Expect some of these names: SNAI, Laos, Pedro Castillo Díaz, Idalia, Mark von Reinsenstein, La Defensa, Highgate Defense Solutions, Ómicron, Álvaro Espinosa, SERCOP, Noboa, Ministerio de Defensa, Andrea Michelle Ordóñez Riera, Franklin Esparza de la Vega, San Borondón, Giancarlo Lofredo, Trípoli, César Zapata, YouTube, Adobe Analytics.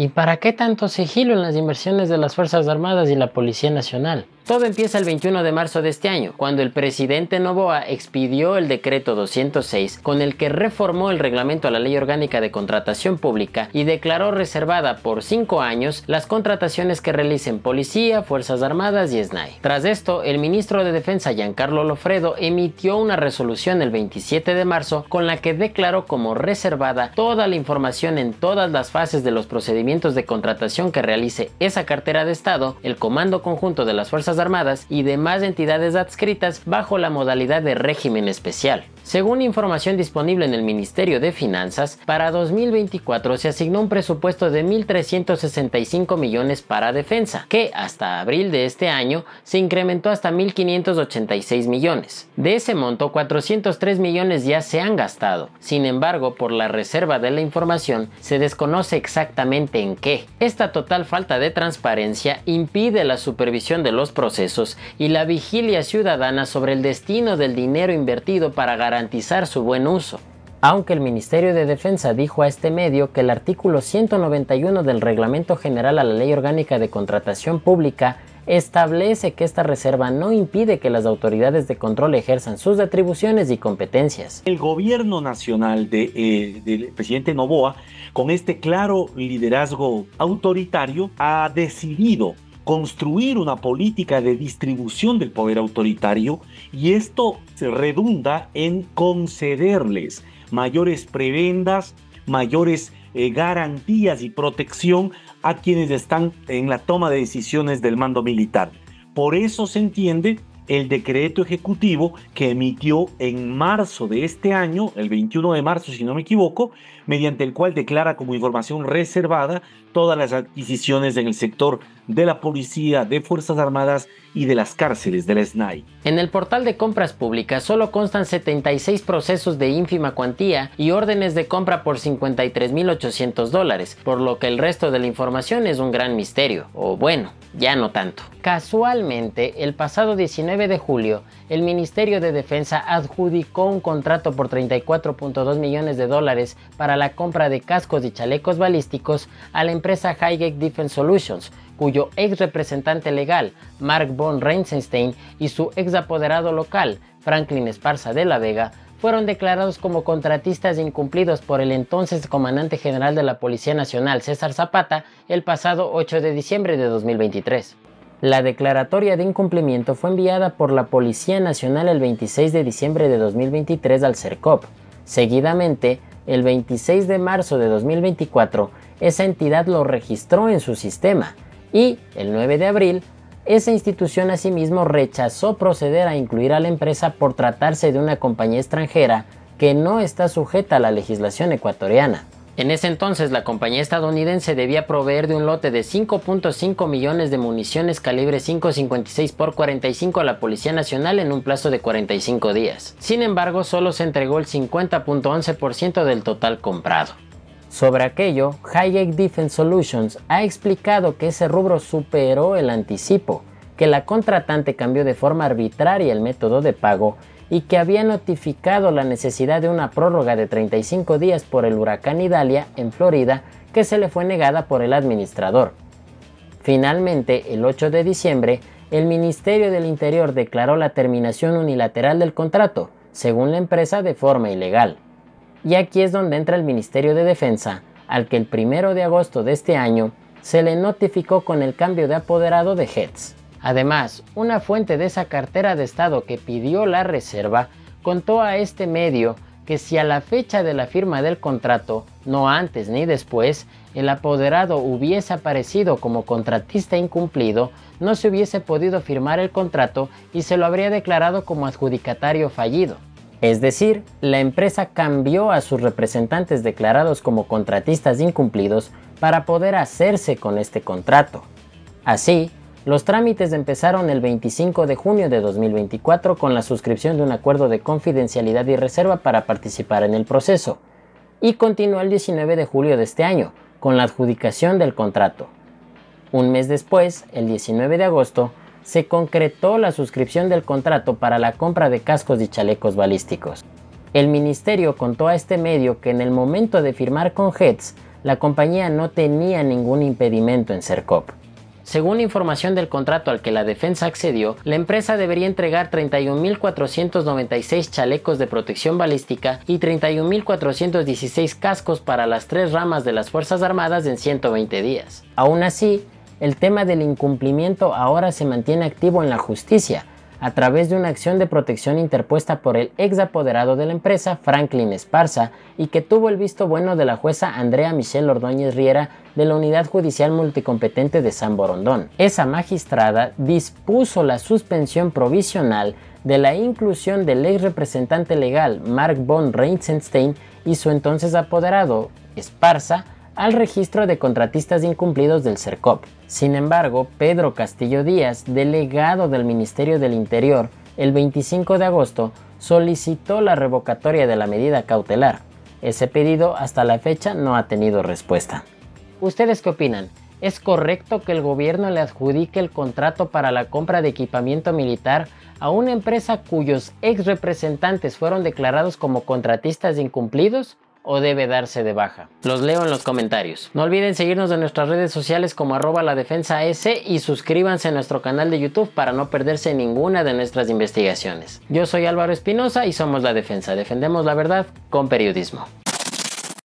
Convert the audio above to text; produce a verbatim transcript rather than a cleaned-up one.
¿Y para qué tanto sigilo en las inversiones de las Fuerzas Armadas y la Policía Nacional? Todo empieza el veintiuno de marzo de este año, cuando el presidente Noboa expidió el decreto doscientos seis con el que reformó el reglamento a la Ley Orgánica de Contratación Pública y declaró reservada por cinco años las contrataciones que realicen Policía, Fuerzas Armadas y SNAI. Tras esto, el ministro de Defensa Giancarlo Lofredo emitió una resolución el veintisiete de marzo con la que declaró como reservada toda la información en todas las fases de los procedimientos de contratación que realice esa cartera de Estado, el Comando Conjunto de las Fuerzas Armadas y demás entidades adscritas bajo la modalidad de régimen especial. Según información disponible en el Ministerio de Finanzas, para dos mil veinticuatro se asignó un presupuesto de mil trescientos sesenta y cinco millones para defensa, que hasta abril de este año se incrementó hasta mil quinientos ochenta y seis millones. De ese monto, cuatrocientos tres millones ya se han gastado. Sin embargo, por la reserva de la información, se desconoce exactamente en qué. Esta total falta de transparencia impide la supervisión de los procesos y la vigilia ciudadana sobre el destino del dinero invertido para garantizar garantizar su buen uso. Aunque el Ministerio de Defensa dijo a este medio que el artículo ciento noventa y uno del Reglamento General a la Ley Orgánica de Contratación Pública establece que esta reserva no impide que las autoridades de control ejerzan sus atribuciones y competencias. El gobierno nacional de, eh, del presidente Noboa, con este claro liderazgo autoritario, ha decidido construir una política de distribución del poder autoritario, y esto se redunda en concederles mayores prebendas, mayores eh, garantías y protección a quienes están en la toma de decisiones del mando militar. Por eso se entiende el decreto ejecutivo que emitió en marzo de este año, el veintiuno de marzo si no me equivoco, mediante el cual declara como información reservada todas las adquisiciones en el sector de la policía, de Fuerzas Armadas y de las cárceles de la SNAI. En el portal de compras públicas solo constan setenta y seis procesos de ínfima cuantía y órdenes de compra por cincuenta y tres mil ochocientos dólares, por lo que el resto de la información es un gran misterio, o bueno, ya no tanto. Casualmente, el pasado diecinueve de julio, el Ministerio de Defensa adjudicó un contrato por treinta y cuatro punto dos millones de dólares para la compra de cascos y chalecos balísticos a la empresa Highgate Defense Solutions, cuyo ex representante legal, Mark von Reinsenstein, y su ex apoderado local, Franklin Esparza de la Vega, fueron declarados como contratistas incumplidos por el entonces comandante general de la Policía Nacional, César Zapata, el pasado ocho de diciembre de dos mil veintitrés. La declaratoria de incumplimiento fue enviada por la Policía Nacional el veintiséis de diciembre de dos mil veintitrés al SERCOP. Seguidamente, el veintiséis de marzo de dos mil veinticuatro, esa entidad lo registró en su sistema. Y el nueve de abril, esa institución asimismo rechazó proceder a incluir a la empresa por tratarse de una compañía extranjera que no está sujeta a la legislación ecuatoriana. En ese entonces, la compañía estadounidense debía proveer de un lote de cinco punto cinco millones de municiones calibre cinco cincuenta y seis por cuarenta y cinco a la Policía Nacional en un plazo de cuarenta y cinco días. Sin embargo, solo se entregó el cincuenta punto once por ciento del total comprado. Sobre aquello, Highgate Defense Solutions ha explicado que ese rubro superó el anticipo, que la contratante cambió de forma arbitraria el método de pago y que había notificado la necesidad de una prórroga de treinta y cinco días por el huracán Idalia en Florida, que se le fue negada por el administrador. Finalmente, el ocho de diciembre, el Ministerio del Interior declaró la terminación unilateral del contrato, según la empresa, de forma ilegal. Y aquí es donde entra el Ministerio de Defensa, al que el primero de agosto de este año se le notificó con el cambio de apoderado de Heads. Además, una fuente de esa cartera de Estado que pidió la reserva contó a este medio que si a la fecha de la firma del contrato, no antes ni después, el apoderado hubiese aparecido como contratista incumplido, no se hubiese podido firmar el contrato y se lo habría declarado como adjudicatario fallido. Es decir, la empresa cambió a sus representantes declarados como contratistas incumplidos para poder hacerse con este contrato. Así, los trámites empezaron el veinticinco de junio de dos mil veinticuatro con la suscripción de un acuerdo de confidencialidad y reserva para participar en el proceso, y continuó el diecinueve de julio de este año con la adjudicación del contrato. Un mes después, el diecinueve de agosto, se concretó la suscripción del contrato para la compra de cascos y chalecos balísticos. El ministerio contó a este medio que en el momento de firmar con Heads, la compañía no tenía ningún impedimento en SERCOP. Según información del contrato al que la defensa accedió, la empresa debería entregar treinta y un mil cuatrocientos noventa y seis chalecos de protección balística y treinta y un mil cuatrocientos dieciséis cascos para las tres ramas de las Fuerzas Armadas en ciento veinte días. Aún así, el tema del incumplimiento ahora se mantiene activo en la justicia, a través de una acción de protección interpuesta por el ex apoderado de la empresa, Franklin Esparza, y que tuvo el visto bueno de la jueza Andrea Michelle Ordóñez Riera, de la Unidad Judicial Multicompetente de San Borondón. Esa magistrada dispuso la suspensión provisional de la inclusión del ex representante legal Mark von Reinsenstein y su entonces apoderado Esparza al registro de contratistas incumplidos del SERCOP. Sin embargo, Pedro Castillo Díaz, delegado del Ministerio del Interior, el veinticinco de agosto solicitó la revocatoria de la medida cautelar. Ese pedido hasta la fecha no ha tenido respuesta. ¿Ustedes qué opinan? ¿Es correcto que el gobierno le adjudique el contrato para la compra de equipamiento militar a una empresa cuyos ex representantes fueron declarados como contratistas incumplidos? ¿O debe darse de baja? Los leo en los comentarios. No olviden seguirnos en nuestras redes sociales como arroba la defensa S y suscríbanse a nuestro canal de YouTube para no perderse ninguna de nuestras investigaciones. Yo soy Álvaro Espinosa y somos La Defensa. Defendemos la verdad con periodismo.